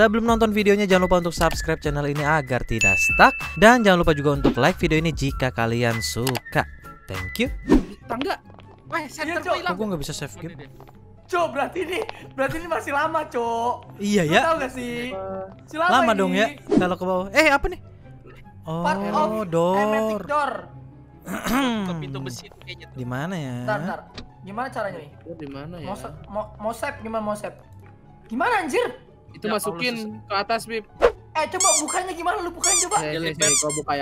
Sebelum nonton videonya, jangan lupa untuk subscribe channel ini agar tidak stuck. Dan jangan lupa juga untuk like video ini jika kalian suka. Thank you. Tangga. Center gua hilang. Kok gua nggak bisa save game? Cok, berarti ini masih lama, Cok. Iya ya. Tahu gak sih? Lama dong ya. Kalau ke bawah. Eh, apa nih? Oh, door. Ke pintu besi kayaknya tuh. Di mana ya? Bentar. Gimana caranya nih? Di mana ya? Mau save gimana mau save? Gimana anjir? Itu ya, masukin ke atas, Bib. Eh, coba bukanya gimana? Lu bukain coba. Gua buka ya,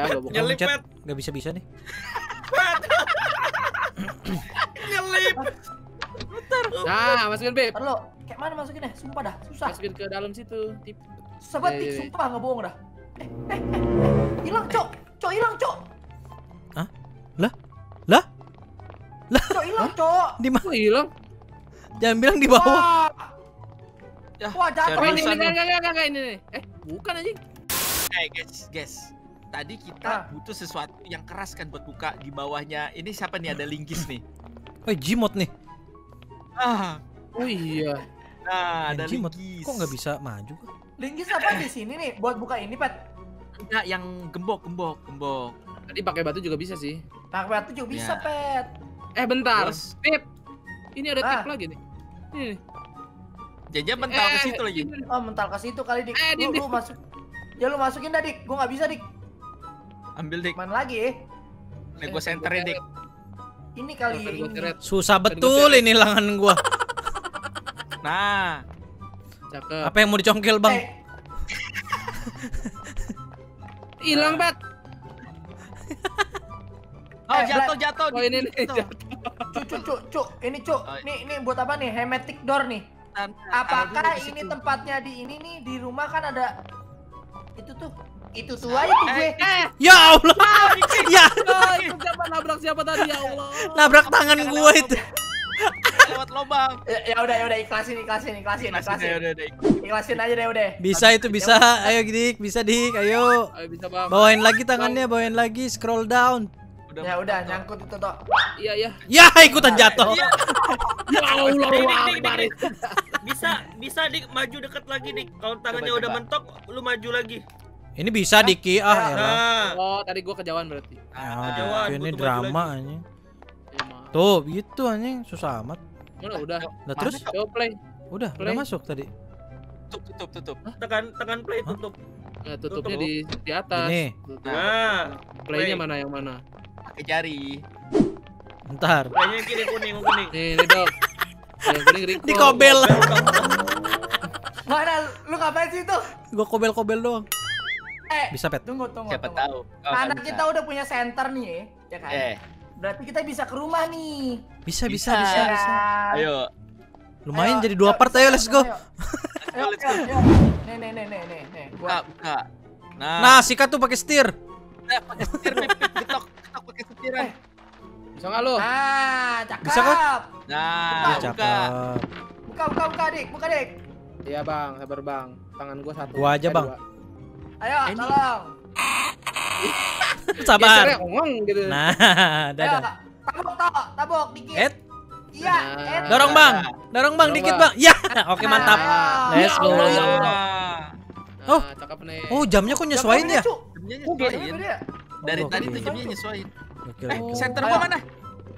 gua buka. Nyelipet. Enggak bisa-bisa nih. Nyelip. Nah, masukin, Beb. Perlu. Kayak mana masukinnya? Sumpah dah, susah. Masukin ke dalam situ. Sobat, sumpah enggak bohong dah. Hilang, Cok. Cok hilang, Cok. Hah? Lah. Cok hilang, Cok. Di mana hilang? Jangan bilang di bawah. Ya. Wah, jatuh ini. Eh, bukan anjing. Eh, guys. Tadi kita butuh sesuatu yang keras kan buat buka di bawahnya. Ini siapa nih, ada linggis nih. Oh, Gmod nih. Ah. Oh iya. Nah, ada linggis. Kok nggak bisa maju? Linggis apa di sini nih buat buka ini, Pat? Enggak, yang gembok. Tadi pakai batu juga bisa sih. Pakai batu juga bisa, Pet. Eh, bentar. Tip. Ini ada tip lagi nih. Ini. Jangan mental ke situ lagi. Oh, mental ke situ kali, Dik. Lu masuk. Ya lu masukin dah, Dik. Gua nggak bisa, Dik. Ambil, Dik. Mana lagi? Nih gua senterin, Dik. Ini kali ini. Susah betul ini lengan gua. Nah. Cakep. Apa yang mau dicongkel, Bang? Hilang, Bet. Oh, jatuh. Oh, ini nih, jatuh. Cuk. Ini, Cuk. Ini buat apa nih? Hermetic door nih. Apakah ini tempatnya di ini nih? Di rumah kan ada itu tuh aja tuh gue. Ya Allah. Ya. Siapa nabrak siapa tadi, ya Allah? Nabrak tangan gue itu. Lewat lubang. Ya udah ikhlasin. Ikhlasin aja deh udah. Bisa itu bisa. Ayo Dik, bisa Dik. Ayo. Bisa, Bang. Bawain lagi tangannya, bawain lagi, scroll down. Ya udah nyangkut itu toh. Iya. Ya ikutan jatuh. Ya Allah. Bisa Dik, maju dekat lagi Dik. Kalau tangannya udah mentok, lu maju lagi. Ini bisa Diki. Oh, tadi gua kejauhan berarti. Ini drama anjing. Tuh, gitu anjing, susah amat. Udah terus? Coba play. Udah masuk tadi. Tutup. Tekan play tutup. Nah, tutupnya di atas. Ini. Nah, play-nya mana yang mana? Pakai jari. Bentar. Play-nya kiri kuning. Nih, Dok. Yang kuning. Dikobel. Mana lu ngapain sih itu? Gua kobel-kobel doang. Bisa, Pet. Tunggu. Siapa tahu. Karena kita udah punya center nih, ya kan? Berarti kita bisa ke rumah nih. Bisa. Ayo. Lumayan, ayo, jadi 2 part. Ayo, let's go. Ayo. Nih. Gua buka. Nah, sikat tuh pakai setir. Pakai setir ketok pakai setir. Bisa enggak lu? Ah, cakep. Bisa kan? Nah, cakep. Buka, Dik. Buka, Dik. Iya, Bang. Sabar, Bang. Tangan gua satu. Gua aja, Bang. Ayo, tolong. Sabar. Gitu. Nah, dadah. Tabok dikit. Iya, Dorong bang, dikit bang. Ya, oke mantap. Let's go. Oh, cakep nih. Oh, jamnya kok nyesuain ya? Jamnya nyesuain. Dari tadi tuh jamnya nyesuain. Oke. Center gua mana?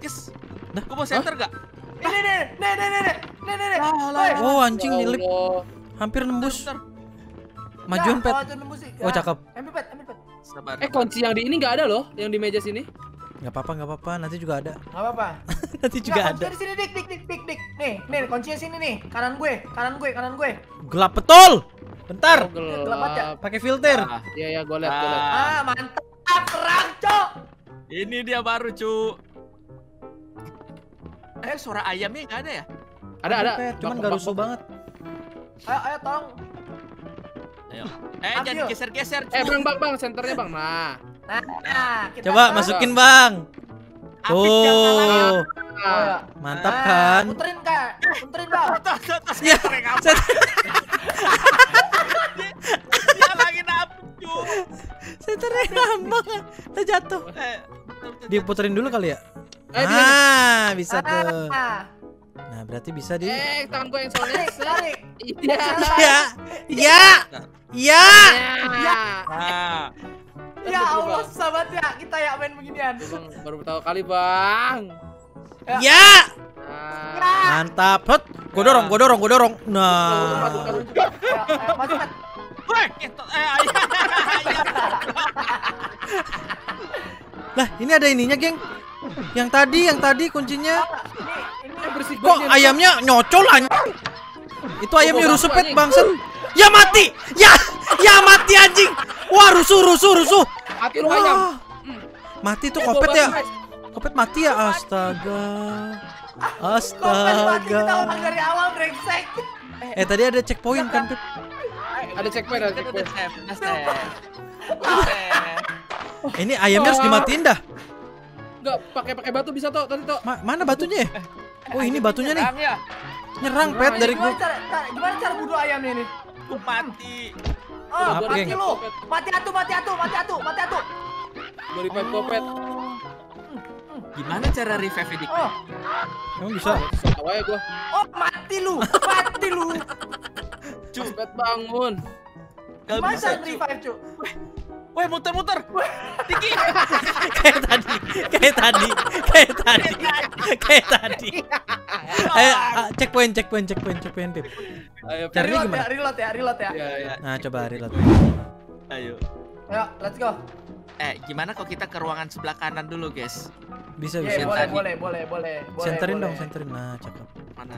Yes. Nah, gua mau center enggak? Nih. Oh, anjing nyelip. Hampir nembus. Majuan, Pet. Oh, cakep. Ambil, Pet. Sabar. Kunci yang di ini nggak ada loh, yang di meja sini. Nggak apa-apa. Nanti juga ada. Nggak apa-apa. Nanti juga ada. Kunci di sini, dik. Nih, kuncinya sini nih. Kanan gue. Gelap betul. Bentar. Gelap aja. Pakai filter. Iya, gue lihat. Ah, mantap. Terang, Cok. Ini dia baru, Cu. Suara ayamnya nggak ada ya? Ada. Cuman nggak rusuh banget. Ayo, tolong. Ayo. Jangan geser-geser. Bang, senternya Bang. Nah. Coba masukin, Bang. Tuh. Mantap kan? Puterin, Bang. Dia lagi nabung. Senternya nambah. Terjatuh. Diputerin dulu kali ya? Bisa tuh. Nah, berarti bisa di. Tangan gue yang soalnya. Ya Allah, sahabat ya, kita ya main beginian. Baru pertama kali, Bang. Ya. Mantap. Hot. Gua dorong. Nah. Lah, ini ada ininya, geng. Yang tadi kuncinya. Kok ayamnya nyocol anjing. Itu ayamnya rusupet bangset. Ya mati. Ya mati anjing. Wah, rusuh. Mati lu ayam. Mati tuh KhoPet ya. KhoPet mati ya, astaga. Kita ulang dari awal, brengsek. Tadi ada checkpoint kan, Pet? Ada checkpoint. Ini ayamnya harus dimatiin dah. Enggak, pakai batu bisa toh tadi toh. Mana batunya? Oh, ini batunya nih. Nyerang Pet dari gua. Gimana cara bunuh ayamnya ini? Lu mati. Oh, mati lu. Mati atu. Gua revive KhoPet. Gimana cara revive dik? Emang bisa? Awalnya gua. Oh, mati lu. Cepet bangun. Gimana cara revive, Cuk? Weh, muter-muter. Dikit. Kayak tadi. Ayo, checkpoint. Ayo, reload ya. Iya. Nah, coba reload. Ayo, let's go. Gimana kalau kita ke ruangan sebelah kanan dulu, guys? Bisa. Boleh. Senterin dong. Nah, cakep. Mana?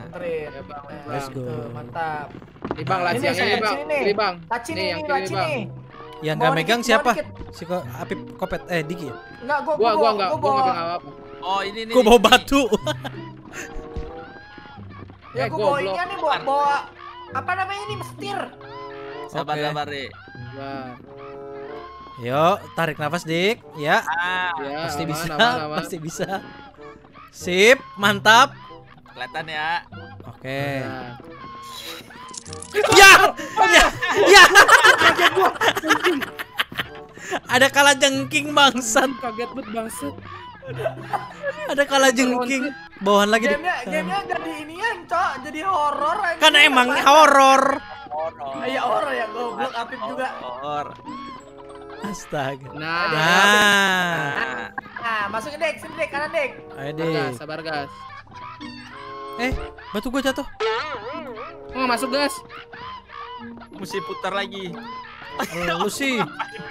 Let's go. Mantap. Libang lah siangnya, Bang. Libang. Nih yang kiri, Bang. Yang gak megang siapa? Si KhoPet, Diki ya? Enggak, gua enggak apa-apa. Oh, ini nih. Gua bawa batu. Ya, gua bawa ini nih, bawa apa namanya ini, mestir. Sabar-sabar, Dik. Yuk, tarik nafas, Dik. Ya. Pasti bisa. Sip, mantap. Kelihatan ya. Oke. Ya. Kaget gua. Ada kalah jengking bangsat. Kaget banget bangsat. Ada kalah jengking. Bawahan lagi deh. Game-nya jadi inian, Cok. Jadi horor. Kan emang horor. Ya horor ya, goblok Afif juga. Horor. Astaga. Nah. Masukin Dek, sini Dek, kanan Dek. Ayo Dek. Sabar gas. Batu gua jatuh. Nggak masuk gas. Mesti putar lagi. Lu sih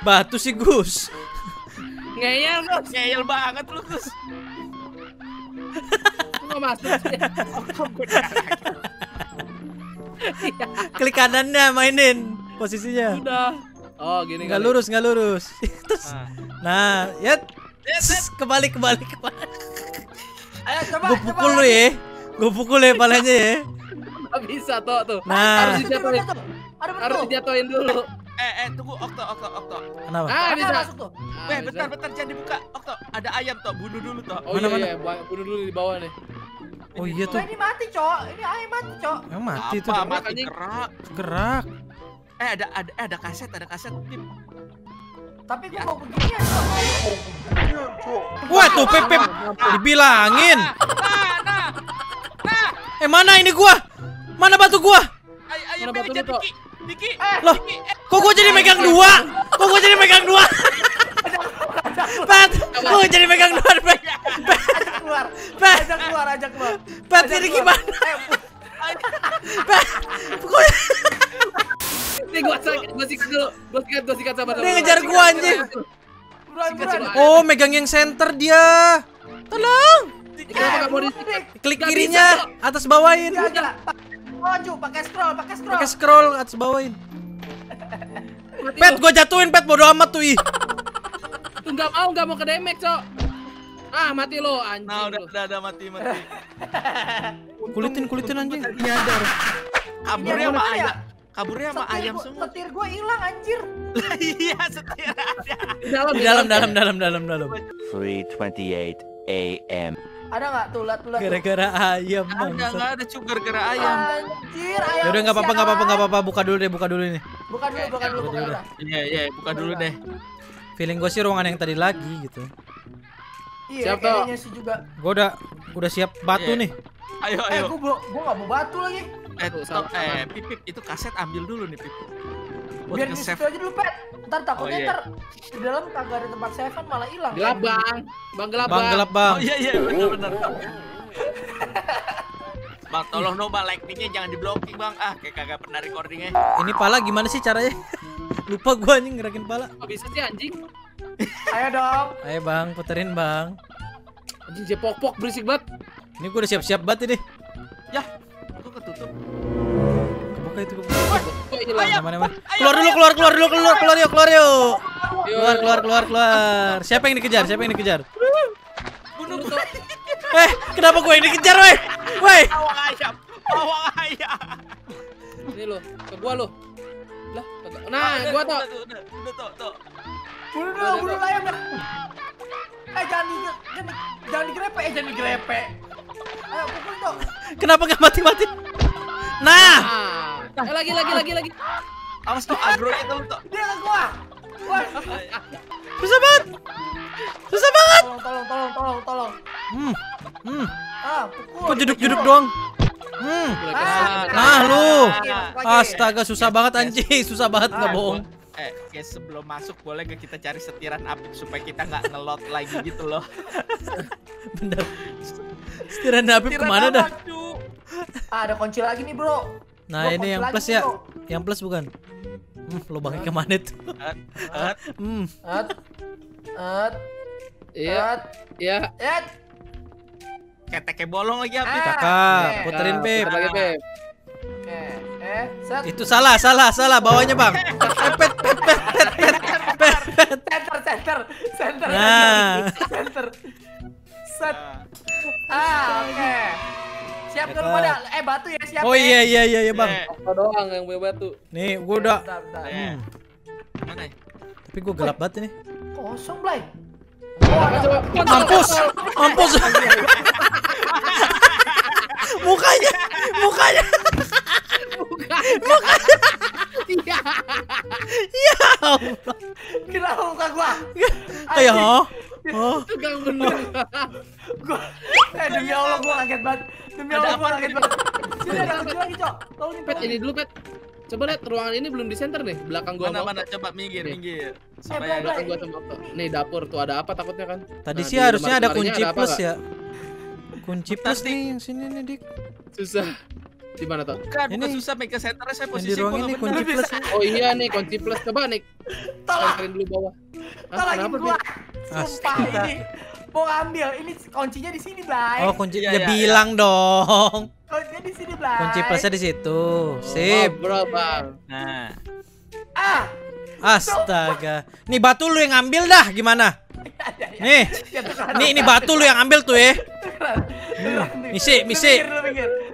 batu sih Gus. Ngeyel banget lu Gus. Nggak masuk. Klik kanannya, mainin posisinya. Udah. Oh gini. Nggak lurus. Terus. Nah, ya. Kembali. Ayo coba. Gue pukul ya palanya ya. Bisa tuh. Nah, harus dijatuhin dulu. Tunggu Okto. Kenapa? Bisa masuk tuh. Bentar jangan dibuka. Okto, ada ayam toh, bunuh dulu toh. Oh iya, bunuh dulu di bawah nih. Oh iya tuh. Ini mati, Cok. Ini ayam mati, Cok. Yang mati tuh. Apa mati gerak. Ada kaset, Pip. Tapi gua mau begini ya, Cok. Wah, tuh Pip dibilangin. Nah. Mana ini gua? Mana batu gua? Ayo batu itu. Diki. Loh, kok gua jadi megang dua? Pat, gua jadi megang dua. Ajak keluar. Pat, ini gimana? Pat, gua. Ini gua sikat sama dia. Dia ngejar gua anjing. Oh, megang yang center dia. Tolong. Klik kirinya, atas bawahin. Maju, pakai scroll atas bawahin. Pet, gua jatuhin Pet, bodo amat tuh ih. Tuh nggak mau ke damage, Cok. Ah, mati lo anjing. Nah, udah mati. Kulitin anjing. Nyadar. Kaburnya sama ayam semua. Setir gua hilang anjir. Lah iya, setir ada. Dalam. 3:28 AM. Ada nggak tulat? Gara-gara ayam. Ada cuk, gara-gara ayam. Anjir, ayam. Udah nggak apa-apa. Buka dulu deh. Buka dulu. Iya, buka dulu deh. Feeling gue sih ruangan yang tadi lagi gitu. Iya, kayaknya sih juga. Gue udah siap batu nih. Ayo. Gue nggak mau batu lagi. Pipip, itu kaset ambil dulu nih Pipip. Biar di situ aja dulu Pet. Ntar takutnya ntar di dalam kagak ada tempat save kan malah hilang. Gelap bang, gelap bang. Oh iya iya benar. Bang tolong dong bang, lightningnya jangan diblocking bang. Ah kayak kagak pernah recordingnya. Ini pala gimana sih caranya? Lupa gua anjing ngerakin pala. Kok bisa sih anjing? Ayo dong. Ayo bang, puterin bang. Anjing jepok-pok berisik banget. Ini gua udah siap-siap banget ini. Yah, gua ketutup. Kebuka itu gua. Keluar dulu. Siapa yang dikejar? Bunuh gua. Kenapa gua yang dikejar, weh? Woi, awak ayam. Ini lo, ke gua lo. Lah, nah, gua tuh. Udah. Bunuh ayam dah. Jangan digrepe, Ayo pukul tuh. Kenapa enggak mati-mati? Nah. Lagi. Awas tuh agronya tuh tuh. Dia ke gua. Susah banget. Tolong. Kok jeduk-jeduk doang? Nah lu. Astaga susah banget anjing, susah banget enggak bohong. Guys sebelum masuk boleh gak kita cari setiran apik supaya kita nggak ngelot lagi gitu loh. Bener. Setiran apik kemana dah? Ada kunci lagi nih bro. Nah ini yang plus ya, yang plus bukan? Lubangnya kemana tuh? Keteknya bolong lagi apik. Cakap, puterin Pip. Itu salah bawahnya bang. Center. Nah. Set. Oke. Siap ke rumah dah. Batu ya siap. Oh iya bang. Aku doang yang punya batu. Nih gua udah. Mana? Tapi gua gelap banget ini. Kosong Blay. Mampus. Mukanya. Ya Allah. Kenapa muka gua? Ayo. Tegang bener. Demi Allah gua kaget banget. Sini ada lagi, Cok. Tolongin Pet ini dulu, Pet. Coba lihat ruangan ini belum di center nih. Belakang gua mana coba minggir. Sampai belakang gua sama Pet. Nih dapur tuh ada apa takutnya kan? Tadi sih harusnya ada kunci plus ya. Kunci plus nih sini nih Dik. Susah. Di mana tuh? Bukan susah make centernya saya posisi gua ini kunci plus. Oh iya nih kunci plus coba nih. Tolongin dulu bawah. Tolongin gua. Sumpah ini. Mau ambil ini kuncinya di sini, Blay. Oh, kuncinya ya, bilang dong. Kuncinya di sini, Blay. Kunci plusnya di situ. Sip, bro, Bang. Nah. Astaga. Nih batu lu yang ambil dah, gimana? Nih. Nih batu lu yang ambil tuh ya.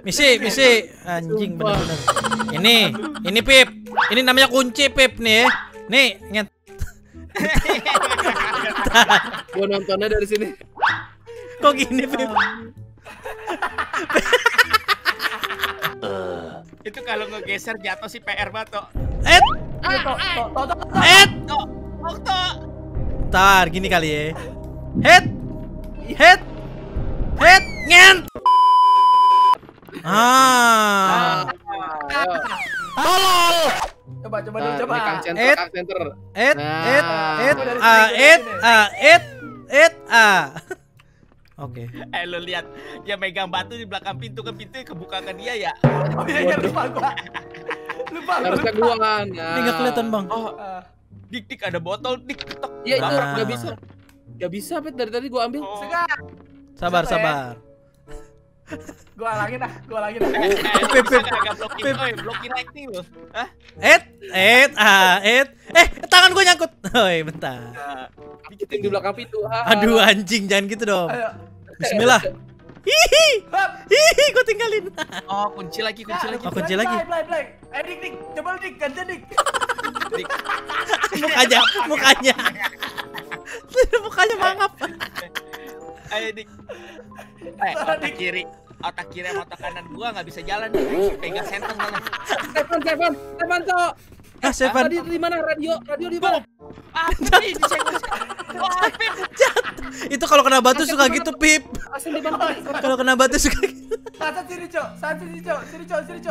Misi. Anjing bener-bener. Ini Pip. Ini namanya kunci Pip nih ya. Nih, gua nontonnya dari sini. Kok gini, Pip? Itu kalau ngegeser jatuh sih PR banget, Tok. Ntar gini kali ya. Head ngent. Tolol. Coba. Oke. Lo lihat yang megang batu di belakang pintu kebuka ke dia ya. Oh iya lupa. Harusnya gua kan. Ini nggak kelihatan bang. Oh. Dik ada botol dik ketok. Iya itu nggak bisa Pet dari tadi gua ambil. Sabar. Gua alangin dah. Blokin acting lu. Hah? Tangan gua nyangkut. Oi, bentar. Dikitin di belakang pintu. Aduh anjing, jangan gitu dong. Ayo. Bismillah. Hihi, gua tinggalin. Oh, kunci lagi. Oh, kunci lagi. Dik, coba Dik, ganti Dik. Mukanya. Mukanya mangap. Ayo Dik. Otak kiri sama otak kanan gua nggak bisa jalan. Pegang senteng malah. Seven tuh. Seven. Di mana radio di mana? Di Itu kalau kena batu suka gitu, Pip. Kalau kena batu suka gitu. Sini, Cok.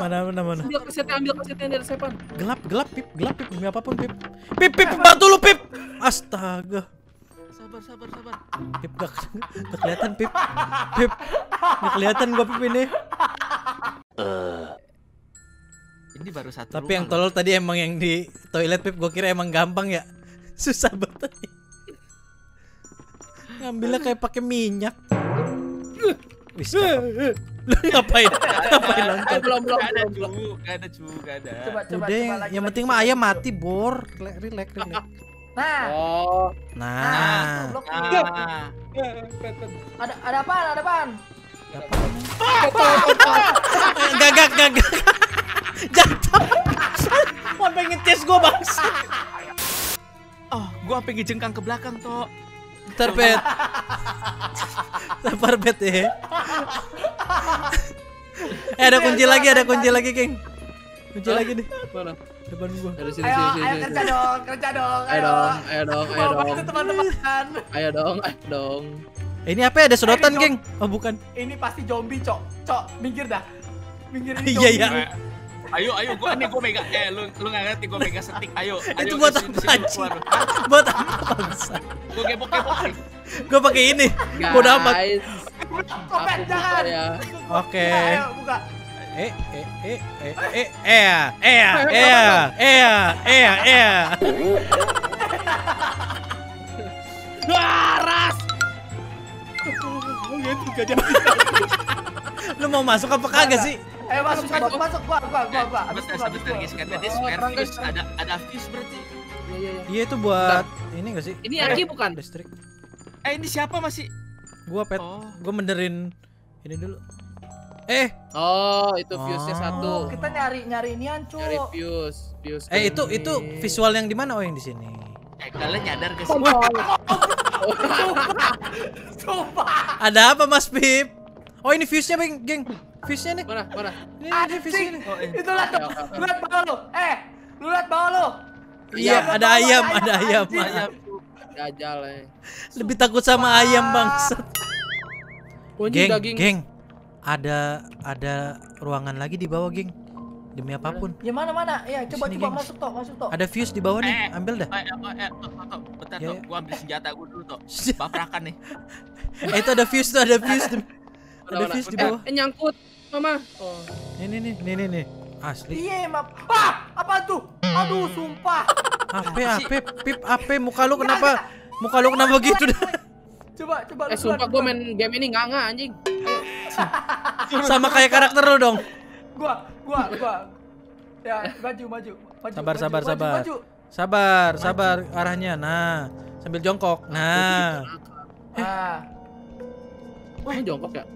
Mana? Ambil kasetnya dari sepan. Gelap, Pip. Demi apapun, Pip. Pip, bantu lu, Pip. Astaga. Sabar. Pip, gak kelihatan, Pip. Pip. Gak kelihatan gua, Pip, ini. Ini baru satu. Tapi yang tolol tadi emang yang di toilet, Pip. Gua kira emang gampang ya. Susah banget. Ngambilnya kayak pakai minyak. Wis. Ngapain loncat? Belum ada. Coba. Yang penting mah ayam mati, Bor. Relax. Nah. Ada apaan? Gagak. Jatuh. Mau pengen tes gua, bangsa. Oh, gua pengen jengkang ke belakang, Tok. Terpet, sabar bet ya. Ada kunci lagi, King. Kunci lagi nih. Mana? Depan gua. Ayo kerja dong, teman-teman. Ini apa ya? Ada sedotan, King? Oh bukan. Ini pasti zombie, Cok. Minggir dah. Minggir ini. Iya. Ayo, gua mega. Lu nggak ngerti gua mega setik. Ayo. Itu buat apa? Buat apa? Gua gebok-gebokan. Gua pakai ini. Bodoh amat. Topet jangan. Oke. Ayo buka. Waras. Lu mau masuk apa kagak sih? Eh masuk gua. Abis ada fuse berarti. Iya itu buat ini enggak sih? Ini aki bukan? Listrik. Ini siapa masih? Gua pet. Gua benerin ini dulu. Itu fuse-nya satu. Kita nyari inian, Cuk. Nyari fuse. Itu visual yang di mana? Oh yang di sini. Kalian nyadar ke sini. Coba. Ada apa Mas Pip? Oh ini fuse-nya, geng. Fishnya nih. Mana? Ini fishnya nih. Itu lihat tuh. Lihat bawah lu. Iya, ada ayam. Dajal. Lebih takut sama ayam bangsat. Geng. Ada ruangan lagi di bawah, geng. Demi apapun. Ya mana? Ya coba masuk toh. Ada fuse di bawah nih, ambil dah. Bentar toh, gua ambil senjata gua dulu toh. Baprakan nih. Itu ada fuse. Ada fuse di bawah. Nyangkut, Mama. Oh. Nih. Asli. Iya, Map. Apa tuh? Aduh, sumpah. Pip, muka lu kenapa? Muka lu kenapa gitu dah? Coba. Sumpah gua main game ini nganga anjing. Sama kayak karakter lu dong. Gua. Ya, maju. Sabar. Sabar, arahnya. Nah, sambil jongkok. Nah. Wah, jongkok ya?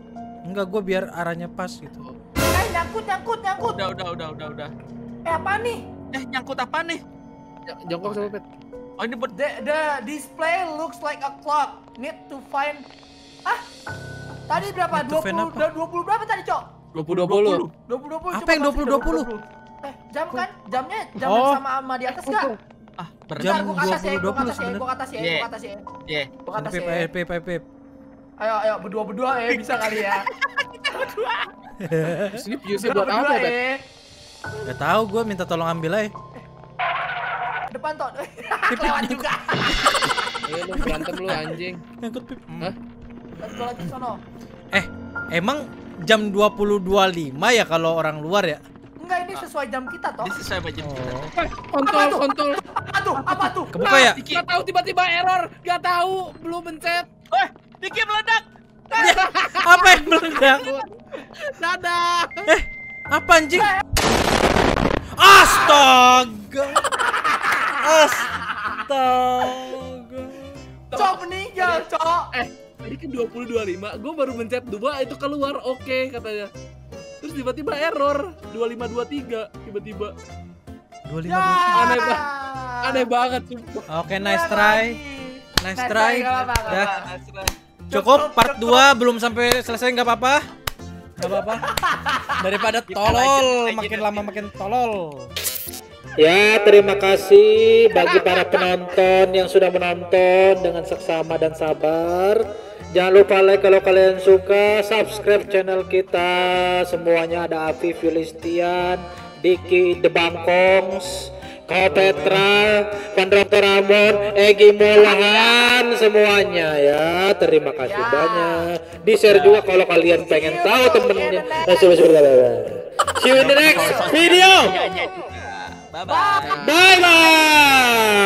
Enggak, gue biar arahnya pas gitu. Nyangkut. Udah. Apa nih? Nyangkut apa nih? Jongkok sama Pet. Oh, ini the display looks like a clock. Need to find. Tadi berapa? 20 berapa tadi, Cok? 20. Apa yang 20? Jam kan? Jamnya sama di atas enggak? Jam 20 sebenarnya. Gua atas ya. Iya. Pip. Ayo, berdua-berdua ya, bisa kali ya. Ini fuse-nya buat apa, Bet? Gak tau, gue minta tolong ambil aja. Depan, Ton. Lewat juga. Lu berantem lu, anjing. Nyangkut, Pip. Hah? Lagi sono. Emang jam 22.05 ya kalau orang luar ya? Enggak, ini sesuai jam kita, Ton. Ini sesuai jam kita. Kontol. Apa tuh? Kebuka ya? Gak tau, tiba-tiba error. Gak tau, belum mencet. Diki meledak. Apa yang meledak? Dadah. Apa anjing? Astaga. Cok meninggal, Cok. Tadi kan 20.25. Gua baru mencet 2 itu keluar oke katanya. Terus tiba-tiba error 2523 tiba-tiba. 2523. Aneh banget sumpah. Oke, nice try. Cukup, part 2 belum sampai selesai nggak apa-apa. Daripada tolol, makin lama makin tolol. Ya, terima kasih bagi para penonton yang sudah menonton dengan seksama dan sabar. Jangan lupa like kalau kalian suka, subscribe channel kita. Semuanya ada Afif Yulistian, Diki DBangkongS, KhoPetra, Fandra Octoramonth, EgiMulhan, semuanya ya. Terima kasih banyak. Di-share juga kalau kalian pengen tahu temennya. See you in the next video. Bye bye.